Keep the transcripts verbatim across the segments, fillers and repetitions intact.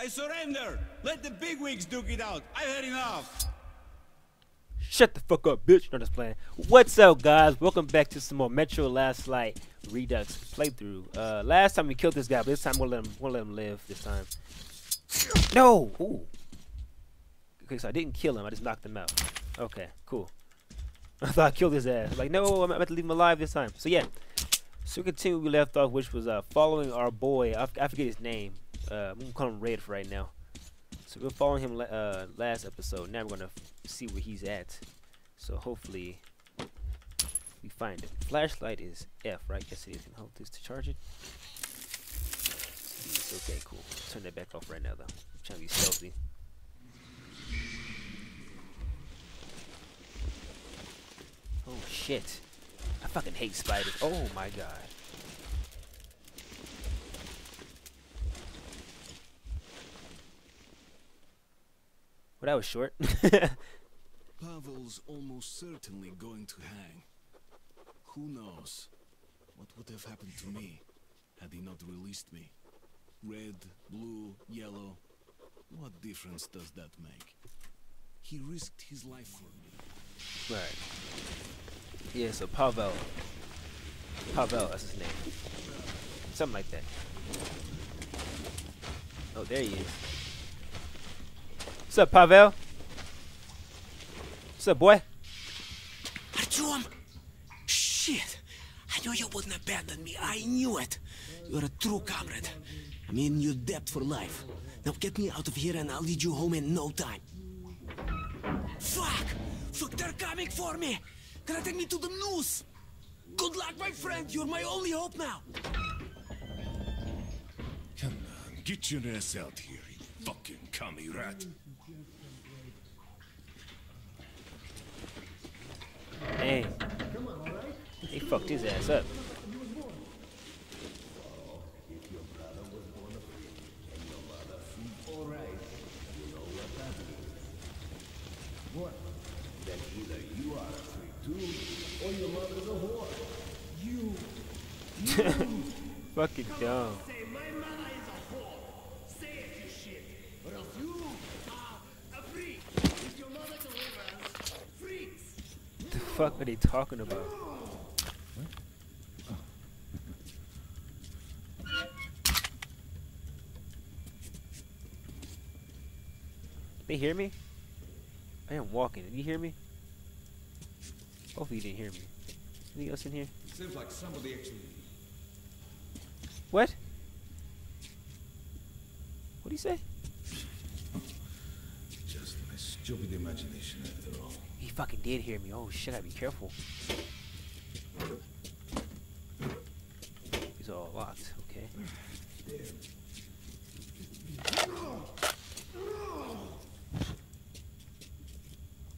I surrender! Let the bigwigs duke it out! I've had enough! Shut the fuck up, bitch! No, just playing. What's up, guys? Welcome back to some more Metro Last Light Redux playthrough. Uh, last time we killed this guy, but this time we'll let him, we'll let him live this time. No! Ooh. Okay, so I didn't kill him, I just knocked him out. Okay, cool. I thought I killed his ass. Like, no, I'm about to leave him alive this time. So, yeah. So, we continue we left off, which was uh, following our boy. I, I forget his name. Uh, we can call him Red for right now. So, we're following him uh, last episode. Now, we're going to see where he's at. So, hopefully, we find him. Flashlight is F, right? Yes, it is. Can I hold this to charge it? Yes, okay, cool. Turn that back off right now, though. I'm trying to be stealthy. Oh shit. I fucking hate spiders. Oh my god. Well, that was short. Pavel's almost certainly going to hang. Who knows what would have happened to me had he not released me? Red, blue, yellow. What difference does that make? He risked his life for me. Right. Yeah, so Pavel. Pavel, that's his name. Something like that. Oh, there he is. What's up, Pavel? What's up, boy? Artyom! Shit! I knew you wouldn't abandon me. I knew it. You're a true comrade. I'm in your debt for life. Now get me out of here and I'll lead you home in no time. Fuck! Fuck, they're coming for me! Gonna take me to the noose! Good luck, my friend! You're my only hope now! Come on, get your ass out here, you fucking commie rat! Hey. He fucked his ass up. Fucking dumb. What the fuck are they talking about? Huh? Oh. They hear me? I am walking. Did you hear me? Hopefully you didn't hear me. Anything else in here? It seems like somebody actually. What? What do you say? Just my stupid imagination after all. He fucking did hear me. Oh shit, I gotta be careful. He's all locked, okay.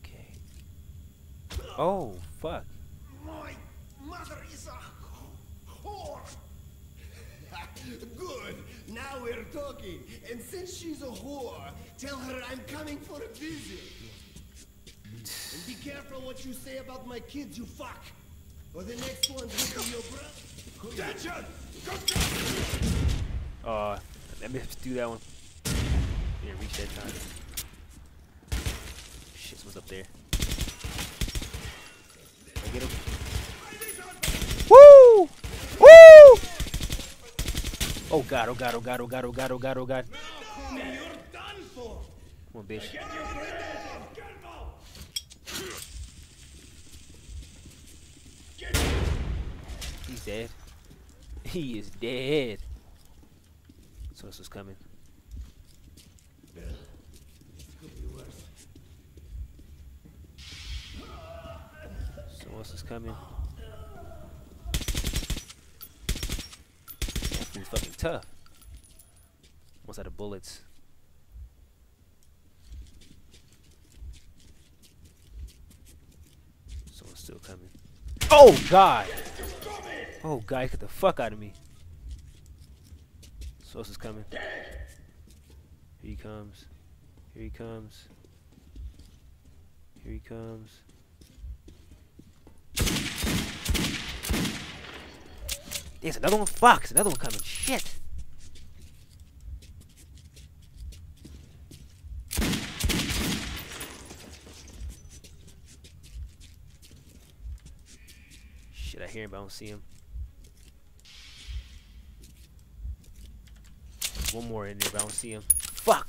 Okay. Oh fuck. My mother is a whore! Good. Now we're talking. And since she's a whore, tell her I'm coming for a visit. And be careful what you say about my kids, you fuck. Or the next one will be your brother. Attention! Go down! Uh, let me have to do that one. Yeah, reach that time. Shit, someone's up there. I get him. Woo! Woo! Oh god, oh god, oh god, oh god, oh god, oh god, oh god. Now, you're done for. Come on, bitch. He's dead. He is dead. So this was coming. Yeah. So this is coming. He's fucking tough. Almost out of bullets. Someone's still coming. Oh god! Oh god, get the fuck out of me. Source is coming. Here he comes. Here he comes. Here he comes. There's another one. Fuck, another one coming. Shit. right here, but I don't see him. There's one more in there, but I don't see him. Fuck!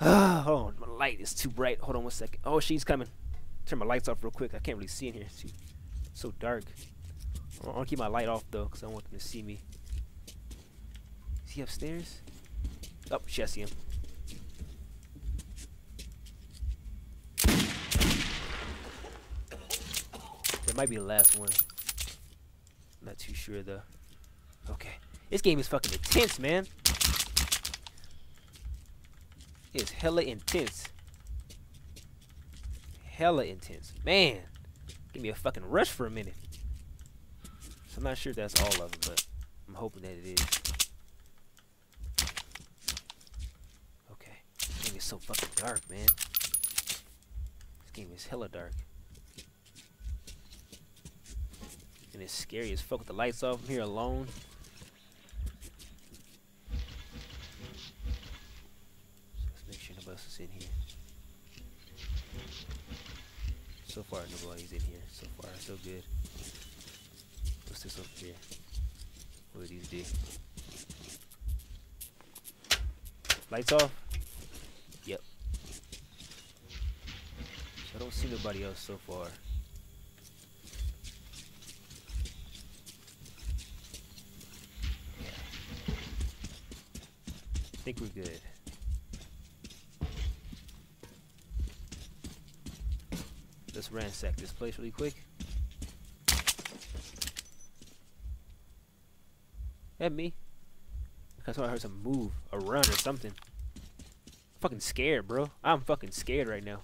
Oh, hold on, my light is too bright. Hold on one second. Oh, she's coming. Turn my lights off real quick. I can't really see in here. It's so dark. I'm gonna keep my light off though, because I don't want them to see me. Is he upstairs? Oh, shit, I see him. That might be the last one. I'm not too sure though. Okay. This game is fucking intense, man. It's hella intense. Hella intense. Man. Give me a fucking rush for a minute. So I'm not sure if that's all of them, but I'm hoping that it is. Okay. This game is so fucking dark, man. This game is hella dark. And it's scary as fuck with the lights off. I'm here alone. Let's make sure nobody else is in here. So far, nobody's in here. So far, so good. What's this over here? What do these do? Lights off? Yep. So I don't see nobody else so far. I think we're good. Let's ransack this place really quick. That me? I thought I heard some move, a run or something. I'm fucking scared, bro. I'm fucking scared right now.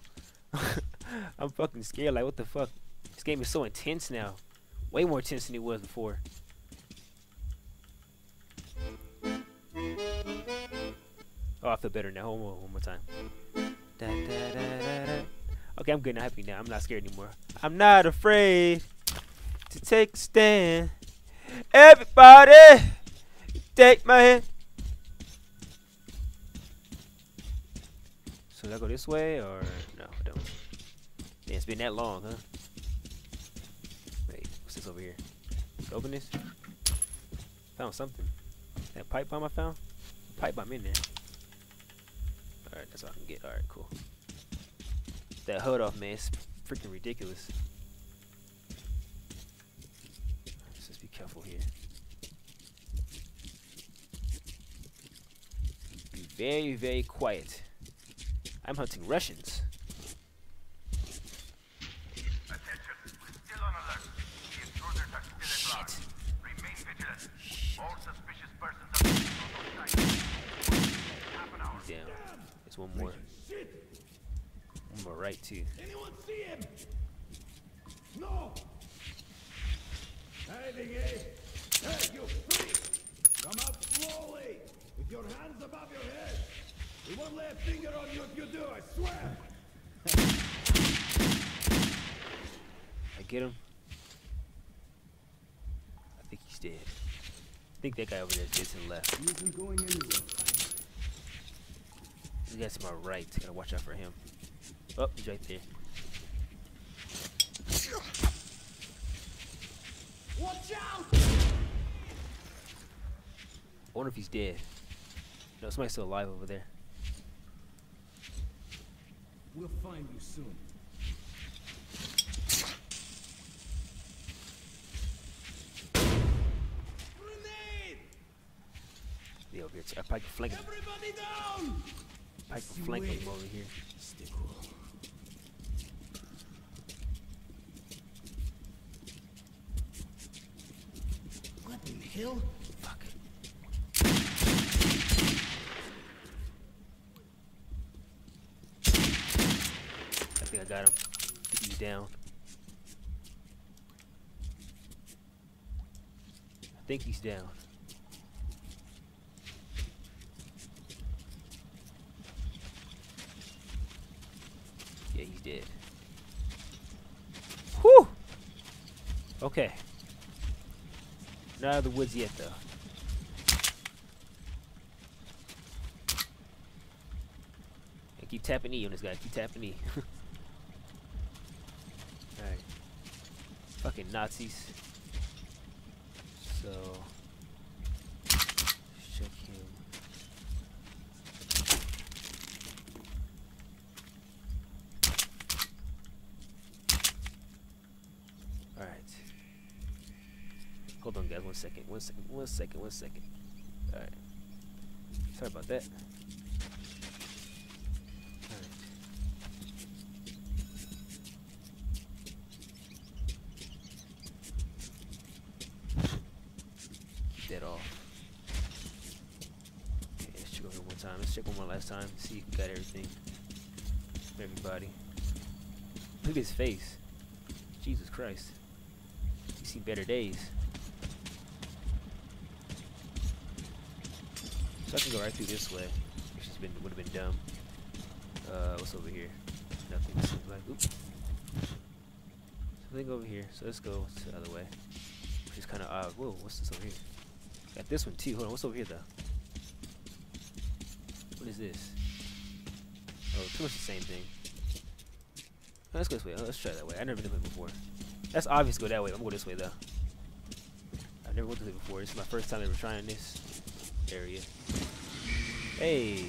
I'm fucking scared. Like, what the fuck? This game is so intense now. Way more intense than it was before. Oh, I feel better now. Hold on, one more time. Da, da, da, da, da. Okay, I'm good and happy now. I'm not scared anymore. I'm not afraid to take a stand. Everybody, take my hand. So, do I go this way or no? I don't. Man, it's been that long, huh? Wait, what's this over here? Let's open this. Found something. That pipe bomb I found? Pipe bomb in there. Alright, that's all I can get. Alright, cool. That H U D off, man, it's freaking ridiculous. Let's just be careful here. Be very, very quiet. I'm hunting Russians. One more. One more right too. Anyone see him? No. Hiding, eh? Hey, you freak! Come out slowly with your hands above your head. We won't lay a finger on you if you do, I swear. I get him. I think he's dead. I think that guy over there just left. He isn't going anywhere. This guy's to my right. Gotta watch out for him. Oh, he's right there. Watch out! I wonder if he's dead. No, somebody's still alive over there. We'll find you soon. Grenade! Yeah, over here. I probably can flank him. Everybody down! I can flank him over here. Stick cool. What in the hell? Fuck. I think I got him. He's down. I think he's down. Dead. Whew! Okay. Not out of the woods yet, though. I keep tapping E on this guy. Keep tapping E. Alright. Fuck fucking Nazis. So let's check him. Alright. Hold on guys, one second, one second, one second, one second. Alright. Sorry about that. Time, see if we got everything. Everybody. Look at his face. Jesus Christ. You see better days. So I can go right through this way. Which has been would have been dumb. Uh what's over here? Nothing. Seems like oops. Something over here. So let's go to the other way. Which is kinda odd. Whoa, what's this over here? Got this one too. Hold on, what's over here though? What is this? Oh, pretty much the same thing. No, let's go this way. Oh, let's try that way. I've never been this way before. That's obvious to go that way. I'm going this way though. I've never went this way before. This is my first time ever trying this area. Hey!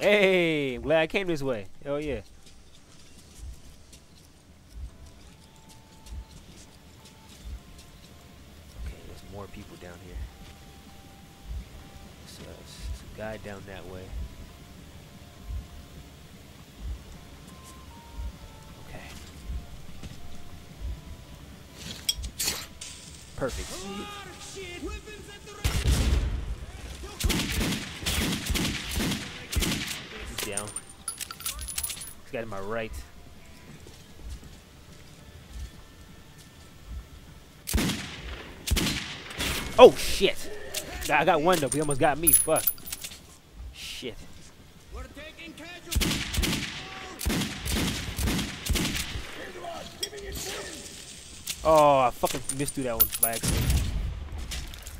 Hey! I'm glad I came this way. Oh yeah. Guy down that way. Okay. Perfect. He's down. This guy to my right. Oh shit! I got one though. He almost got me. Fuck. Shit. We're taking casualties. Oh, I fucking missed through that one by accident.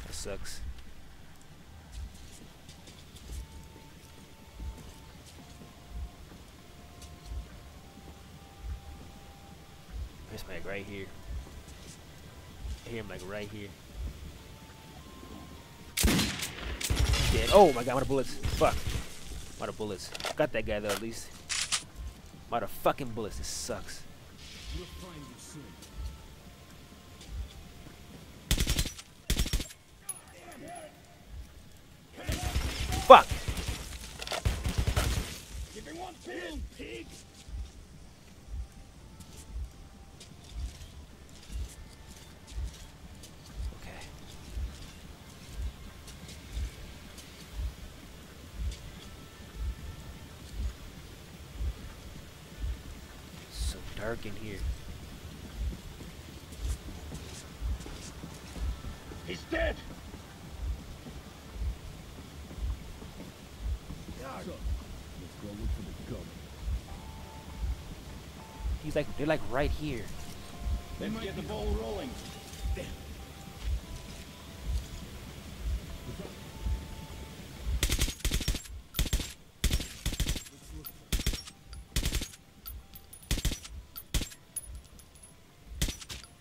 That sucks. There's like right here. I hear him like right here. Dead. Oh my god, I'm out of bullets. Fuck. I'm out of bullets. Got that guy though, at least. I'm out of fucking bullets. This sucks. We'll find you soon. Fuck! Give me one pill, pig! Dark in here. He's dead. God. He's like they're like right here. Let's get the ball rolling. Damn.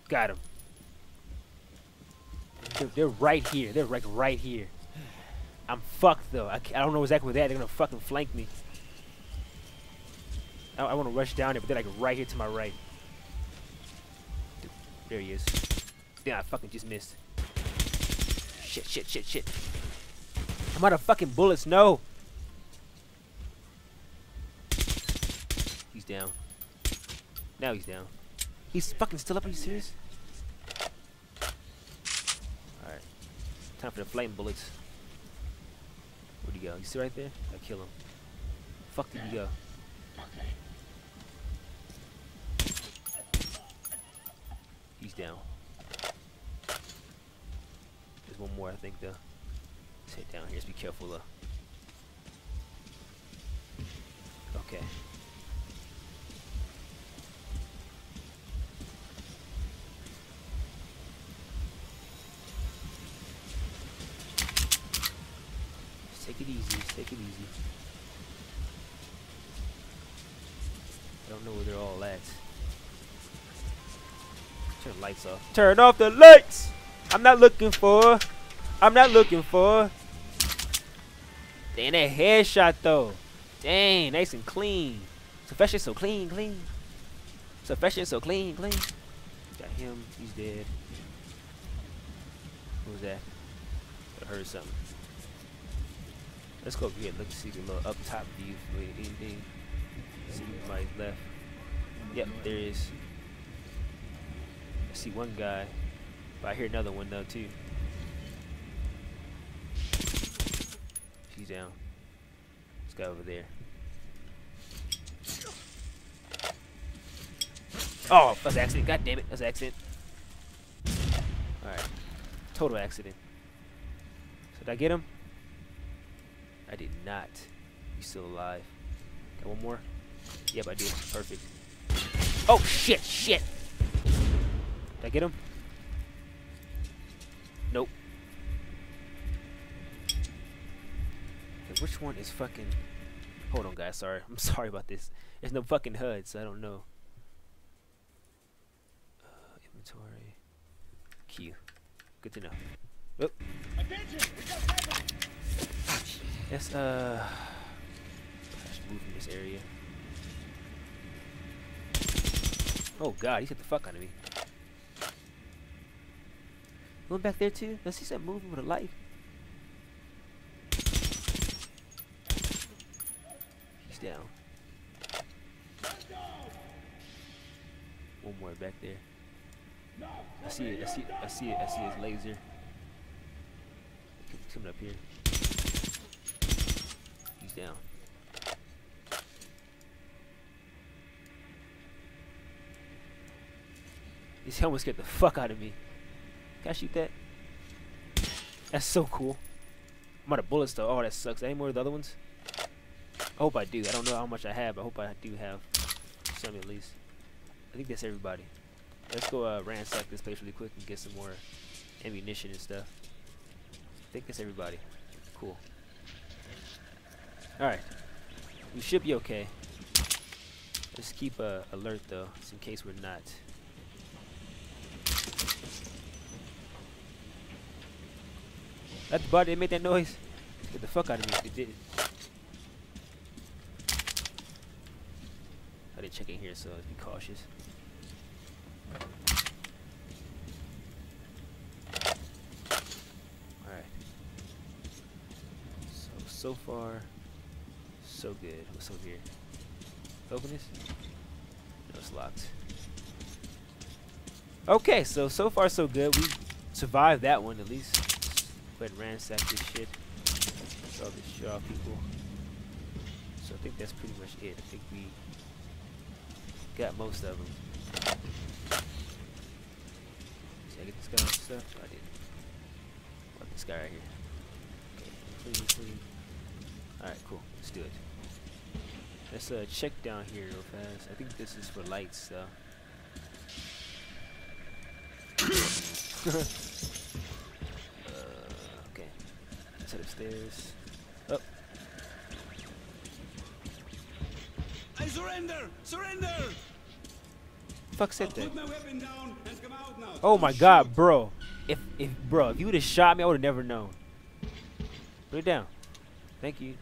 Got him. They're, they're right here. They're like right here. I'm fucked though. I, I don't know exactly where they are. They're gonna fucking flank me. I, I want to rush down here, but they're like right here to my right. Dude, there he is. Damn, I fucking just missed. Shit, shit, shit, shit. I'm out of fucking bullets. No. He's down. Now he's down. He's fucking still up, are you serious? Alright. Time for the flame bullets. Where'd he go? You see right there? I kill him. Fuck did he go? He's down. There's one more I think though. Let's head down here, just be careful though. Okay. Take it easy, take it easy. I don't know where they're all at. Turn the lights off. Turn off the lights! I'm not looking for. I'm not looking for. Damn, that headshot though. Dang, nice and clean. So fresh and so clean, clean. So fresh and so clean, clean. Got him. He's dead. What was that? I heard something. Let's go over here. Let's see the little up top view. Wait, anything? See my left. Yep, there is. I see one guy, but I hear another one though too. She's down. Let's go over there. Oh, that was an accident. God damn it, that was an accident. All right, total accident. So did I get him? I did not. He's still alive. Got one more? Yep, I did. Perfect. Oh shit! Shit! Did I get him? Nope. And which one is fucking? Hold on, guys. Sorry, I'm sorry about this. There's no fucking H U D, so I don't know. Uh, inventory. Q. Good to know. Oop. Let's uh. Let's move in this area. Oh god, he hit the fuck out of me. Went back there too? Does he start moving with a light? He's down. One more back there. I see it, I see it, I see it, I see his laser. He's coming up here. He's down. His helmet scared the fuck out of me. Can I shoot that? That's so cool. I'm out of bullets though. Oh, that sucks. Any more of the other ones? I hope I do. I don't know how much I have, but I hope I do have some at least. I think that's everybody. Let's go uh, ransack this place really quick and get some more ammunition and stuff. I think that's everybody. Cool. Alright. We should be okay. Let's keep uh, alert though, just in case we're not. That the body that made that noise. Get the fuck out of me. It did. I didn't check in here, so let's be cautious. Alright. So, so far, so good. What's over here? Open this? No, it's locked. Okay, so, so far, so good. We survived that one, at least. Go ahead and ransack this shit. Get all this shit off people. So I think that's pretty much it. I think we got most of them. Did I get this guy on stuff? I didn't. I got this guy right here. Okay, clean, clean. Alright, cool. Let's do it. Let's uh, check down here real fast. I think this is for lights, so. Upstairs. Up. I surrender! Surrender! Fuck said that. Oh my god, bro. If if bro, if you would have shot me, I would have never known. Put it down. Thank you.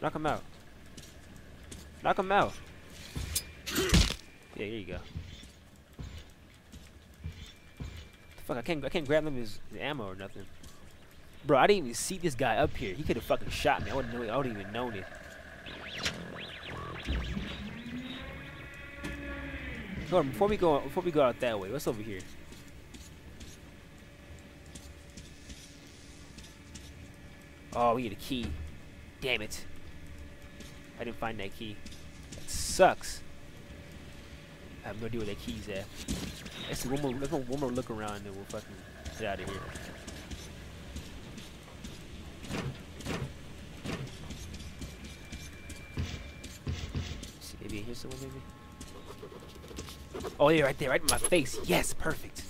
Knock him out. Knock him out. Yeah, here you go. Fuck, I can't, I can't grab him his, his ammo or nothing. Bro, I didn't even see this guy up here. He could have fucking shot me. I wouldn't, I wouldn't even known it. Hold on, before we go, before we go out that way, what's over here? Oh, we need a key. Damn it! I didn't find that key. That sucks. I have no idea where that key's at. Let's see, one more, let's one more look around and then we'll fucking get out of here. Let's see, maybe here's someone, maybe? Oh, yeah, right there, right in my face. Yes, perfect.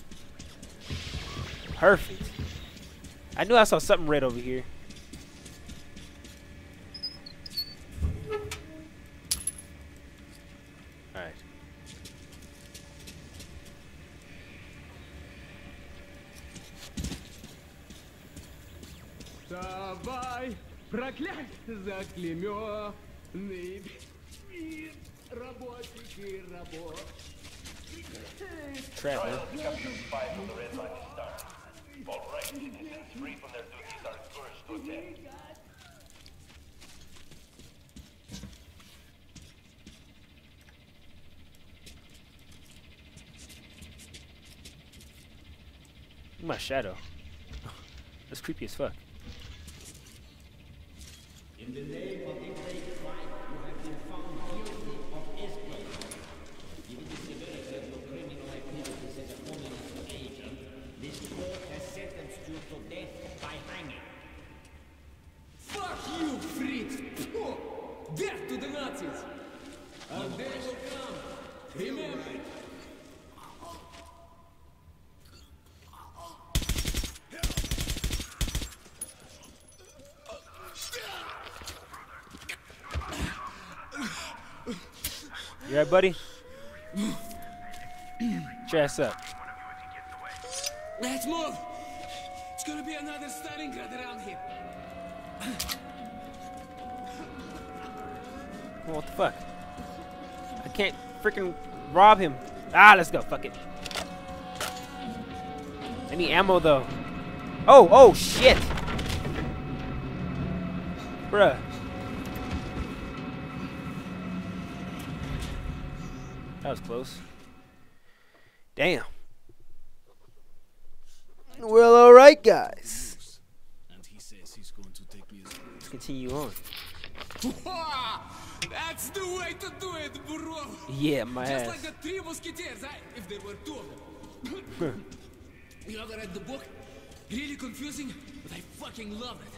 Perfect. I knew I saw something red over here. Давай, проклясть заклеменный вид работник и работ. Trevor. My shadow. That's creepy as fuck. In the name of the great light, you have been found guilty of espionage. Given the severity of your criminal activities as a communist agent, this court has sentenced you to death by hanging. Fuck you, Fritz! Death to the Nazis! And they will come! Remember! You right, buddy? Chest up. Let's move. It's gonna be another Stalingrad around here. Well, what the fuck? I can't freaking rob him. Ah, let's go. Fuck it. I need ammo though. Oh, oh shit, bruh. That was close. Damn. Well, all right, guys. And he says he's going to take me. Let's continue on. That's the way to do it, bro. Yeah, my Just ass. Just like the three musketeers, I, if there were two of them. You ever read the book? Really confusing, but I fucking love it.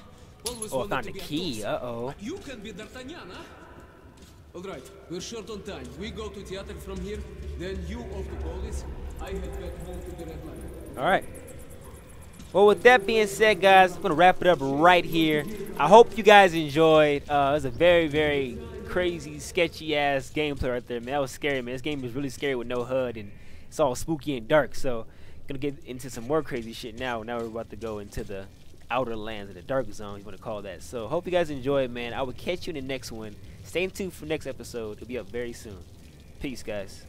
Always oh, I found a key. Uh oh. You can be D'Artagnan, huh? All right, we're short on time. We go to theater from here, then you off the police. I head back home to the Red Line. All right. Well, with that being said, guys, I'm gonna wrap it up right here. I hope you guys enjoyed. Uh, it was a very, very crazy, sketchy-ass gameplay right there, man. That was scary, man. This game is really scary with no H U D, and it's all spooky and dark. So, gonna get into some more crazy shit now. Now we're about to go into the outer lands of the dark zone, you want to call that. So hope you guys enjoyed, man. I will catch you in the next one. Stay tuned for next episode. It'll be up very soon. Peace, guys.